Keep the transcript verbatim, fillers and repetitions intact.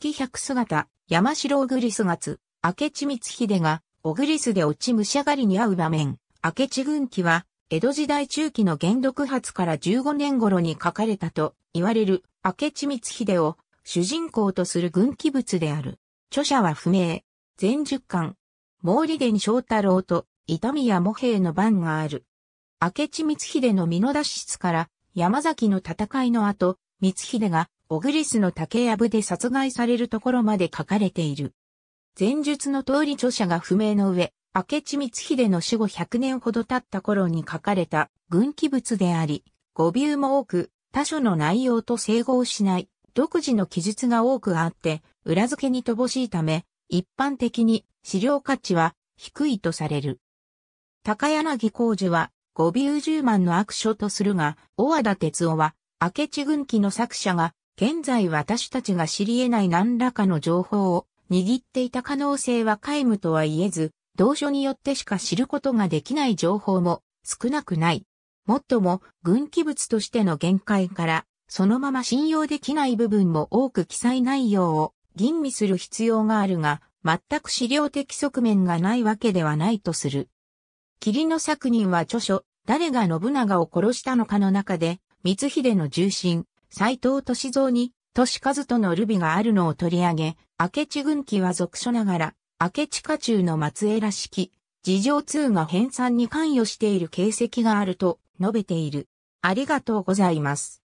月百姿、山城小栗姿、明智光秀が、小栗巣で落ち武者狩りに遭う場面、明智軍記は、江戸時代中期の元禄初からじゅうごねん頃に書かれたと言われる明智光秀を主人公とする軍記物である。著者は不明。全じゅっかん。毛利伝正太郎と伊丹屋茂平の番がある。明智光秀の身の脱出から山崎の戦いの後、光秀が小栗巣の竹やぶで殺害されるところまで書かれている。前述の通り著者が不明の上、明智光秀の死後ひゃくねんほど経った頃に書かれた軍記物であり、語尾も多く、他書の内容と整合しない、独自の記述が多くあって、裏付けに乏しいため、一般的に資料価値は低いとされる。高柳光樹は、語尾じゅうまんの悪書とするが、小和田哲夫は、明智軍記の作者が、現在私たちが知り得ない何らかの情報を握っていた可能性は皆無とは言えず、同書によってしか知ることができない情報も少なくない。もっとも、軍記物としての限界から、そのまま信用できない部分も多く記載内容を吟味する必要があるが、全く資料的側面がないわけではないとする。桐野作人は著書、誰が信長を殺したのかの中で、光秀の重臣、斎藤歳三に、利一とのルビがあるのを取り上げ、明智軍記は俗書ながら、明智家中の末裔らしき、事情通が編纂に関与している形跡があると述べている。ありがとうございます。